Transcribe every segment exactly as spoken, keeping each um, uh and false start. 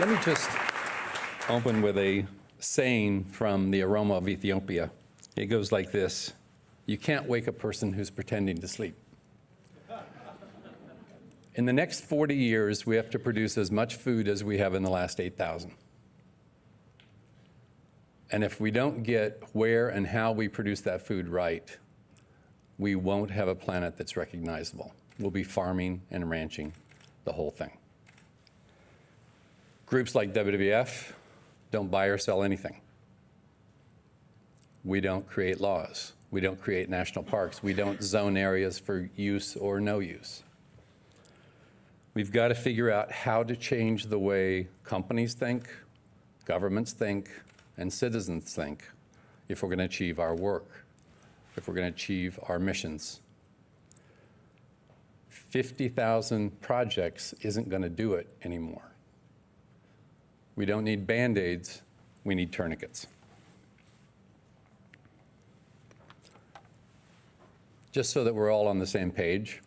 Let me just open with a saying from The Aroma of Ethiopia. It goes like this: you can't wake a person who's pretending to sleep. In the next forty years, we have to produce as much food as we have in the last eight thousand. And if we don't get where and how we produce that food right, we won't have a planet that's recognizable. We'll be farming and ranching the whole thing. Groups like W W F don't buy or sell anything. We don't create laws. We don't create national parks. We don't zone areas for use or no use. We've got to figure out how to change the way companies think, governments think, and citizens think if we're going to achieve our work, if we're going to achieve our missions. fifty thousand projects isn't going to do it anymore. We don't need Band-Aids, we need tourniquets. Just so that we're all on the same page,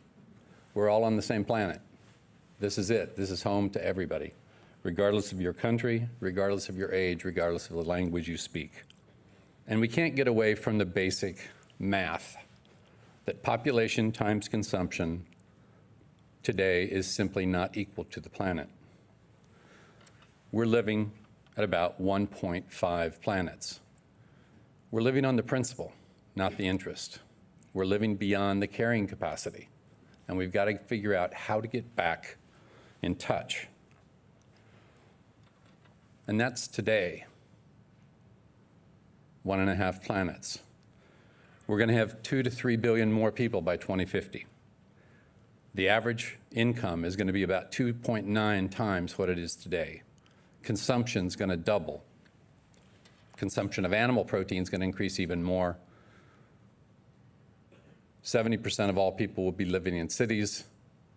we're all on the same planet. This is it. This is home to everybody, regardless of your country, regardless of your age, regardless of the language you speak. And we can't get away from the basic math that population times consumption today is simply not equal to the planet. We're living at about one point five planets. We're living on the principle, not the interest. We're living beyond the carrying capacity. And we've got to figure out how to get back in touch. And that's today. One and a half planets. We're going to have two to three billion more people by twenty fifty. The average income is going to be about two point nine times what it is today. Consumption is going to double. Consumption of animal protein is going to increase even more. seventy percent of all people will be living in cities.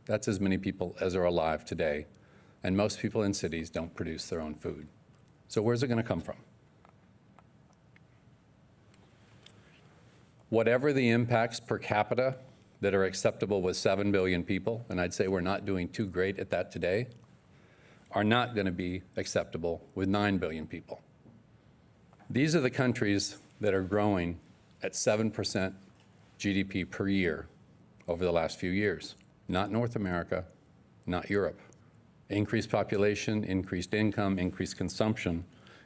That's as many people as are alive today. And most people in cities don't produce their own food. So where's it going to come from? Whatever the impacts per capita that are acceptable with seven billion people, and I'd say we're not doing too great at that today, are not going to be acceptable with nine billion people. These are the countries that are growing at seven percent G D P per year over the last few years. Not North America, not Europe. Increased population, increased income, increased consumption.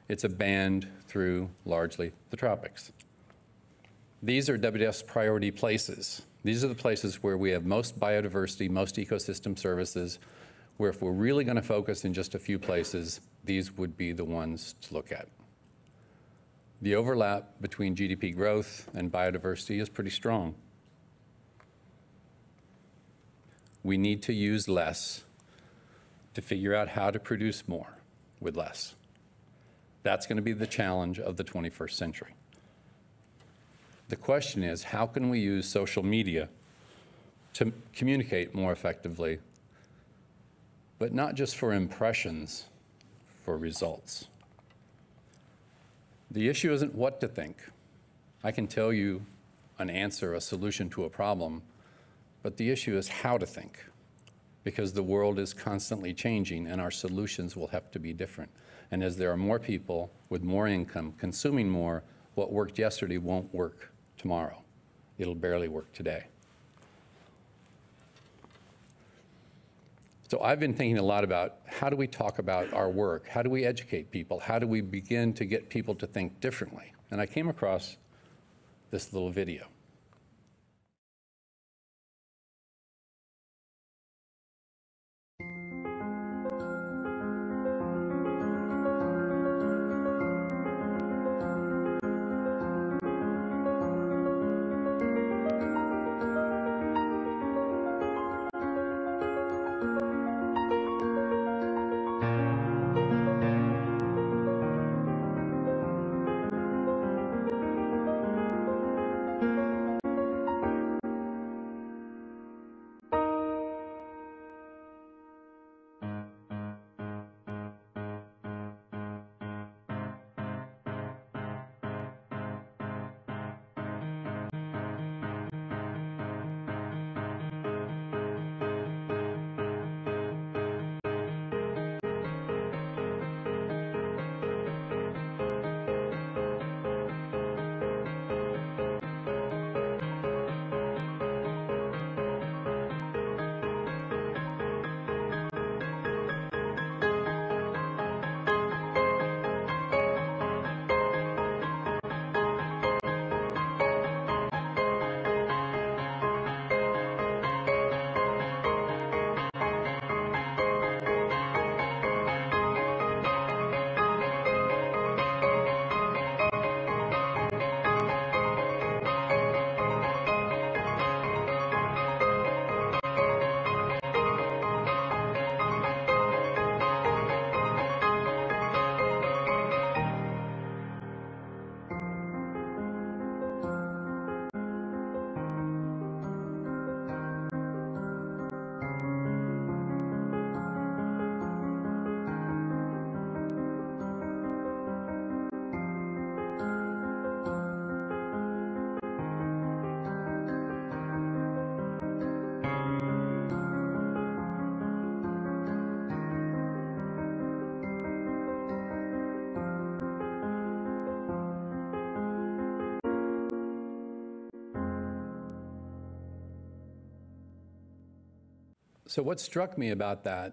It's a band through largely the tropics. These are W W F's priority places. These are the places where we have most biodiversity, most ecosystem services, where if we're really going to focus in just a few places, these would be the ones to look at. The overlap between G D P growth and biodiversity is pretty strong. We need to use less to figure out how to produce more with less. That's going to be the challenge of the twenty-first century. The question is, how can we use social media to communicate more effectively, but not just for impressions, for results? The issue isn't what to think. I can tell you an answer, a solution to a problem, but the issue is how to think, because the world is constantly changing and our solutions will have to be different. And as there are more people with more income consuming more, what worked yesterday won't work tomorrow. It'll barely work today. So I've been thinking a lot about, how do we talk about our work? How do we educate people? How do we begin to get people to think differently? And I came across this little video. So what struck me about that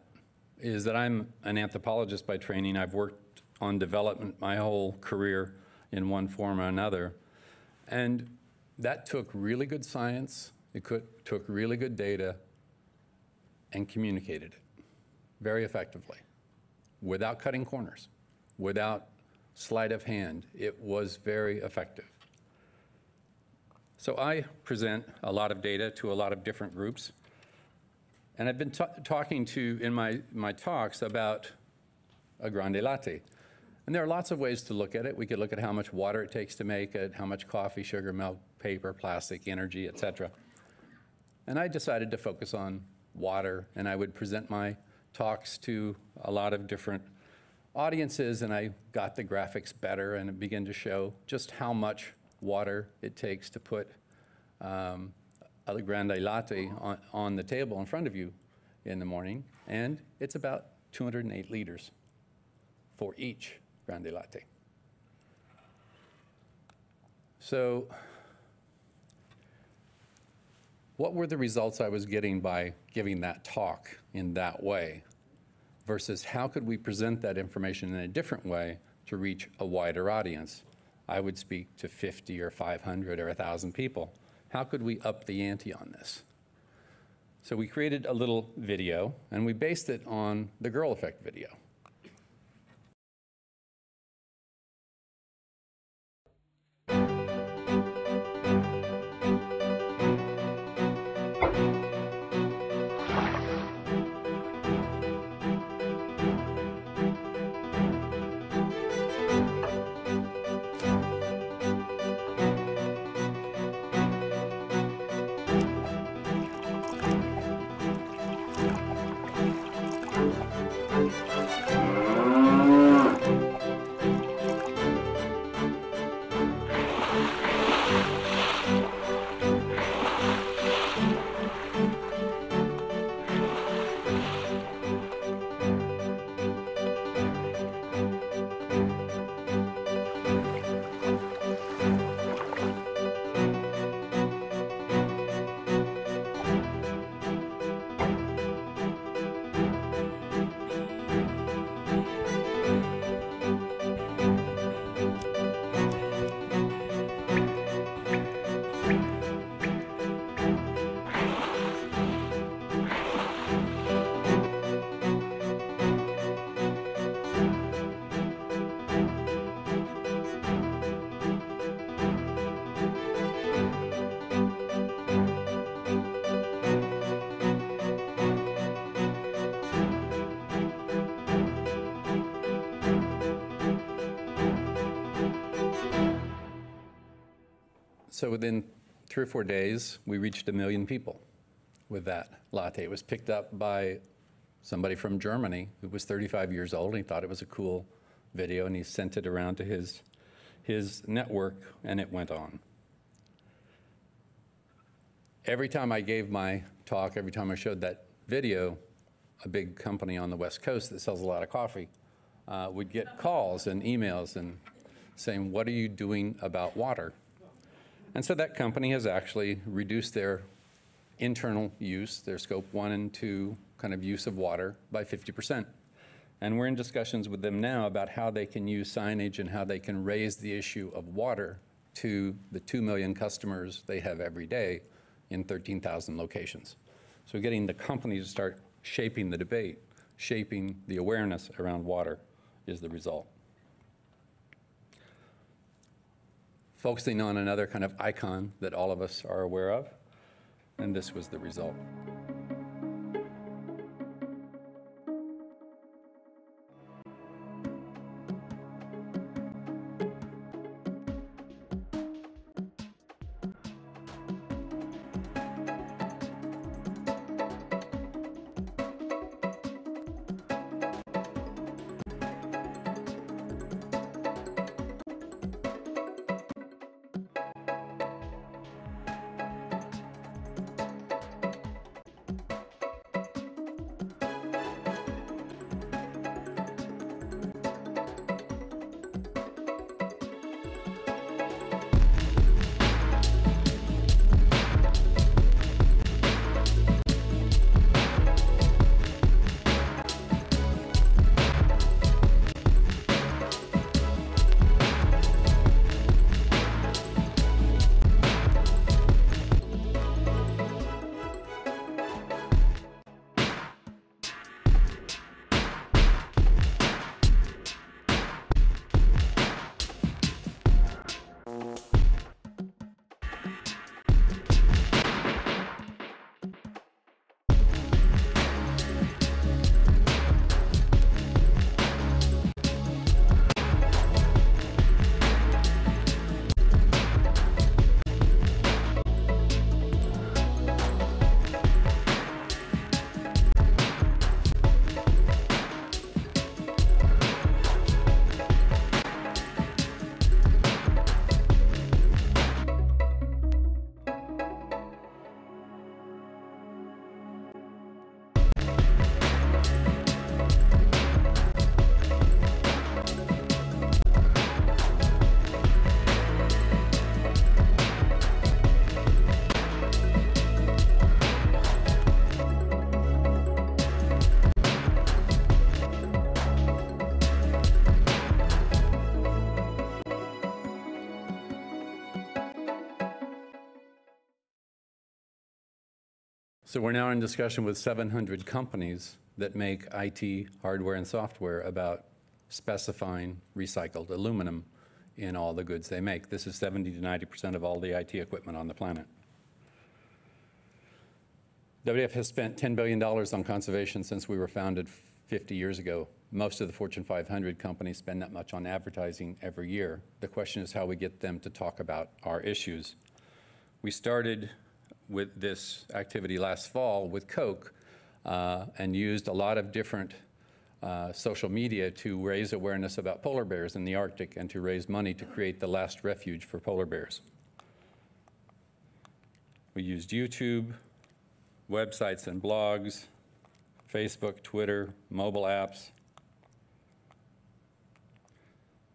is that I'm an anthropologist by training. I've worked on development my whole career in one form or another. And that took really good science, it could, took really good data, and communicated it very effectively, without cutting corners, without sleight of hand. It was very effective. So I present a lot of data to a lot of different groups. And I've been talking to, in my, my talks, about a grande latte. And there are lots of ways to look at it. We could look at how much water it takes to make it, how much coffee, sugar, milk, paper, plastic, energy, et cetera. And I decided to focus on water, and I would present my talks to a lot of different audiences, and I got the graphics better, and it began to show just how much water it takes to put um, a grande latte on, on the table in front of you in the morning, and it's about two hundred eight liters for each grande latte. So what were the results I was getting by giving that talk in that way versus how could we present that information in a different way to reach a wider audience? I would speak to fifty or five hundred or one thousand people. How could we up the ante on this? So we created a little video, and we based it on the Girl Effect video. So within three or four days, we reached a million people with that latte. It was picked up by somebody from Germany who was thirty-five years old, and he thought it was a cool video, and he sent it around to his, his network, and it went on. Every time I gave my talk, every time I showed that video, a big company on the West Coast that sells a lot of coffee uh, would get calls and emails and saying, "What are you doing about water?" And so that company has actually reduced their internal use, their scope one and two kind of use of water by fifty percent. And we're in discussions with them now about how they can use signage and how they can raise the issue of water to the two million customers they have every day in thirteen thousand locations. So getting the company to start shaping the debate, shaping the awareness around water is the result. Focusing on another kind of icon that all of us are aware of, and this was the result. So we're now in discussion with seven hundred companies that make I T hardware and software about specifying recycled aluminum in all the goods they make. This is seventy to ninety percent of all the I T equipment on the planet. W W F has spent ten billion dollars on conservation since we were founded fifty years ago. Most of the Fortune five hundred companies spend that much on advertising every year. The question is how we get them to talk about our issues. We started with this activity last fall with Coke uh, and used a lot of different uh, social media to raise awareness about polar bears in the Arctic and to raise money to create the last refuge for polar bears. We used YouTube, websites and blogs, Facebook, Twitter, mobile apps.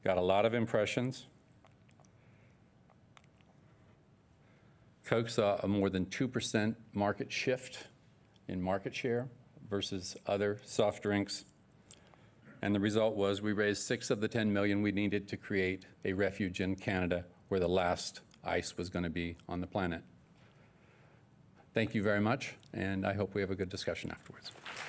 Got a lot of impressions. Coke saw a more than two percent market shift in market share versus other soft drinks. And the result was we raised six of the ten million we needed to create a refuge in Canada where the last ice was going to be on the planet. Thank you very much, and I hope we have a good discussion afterwards.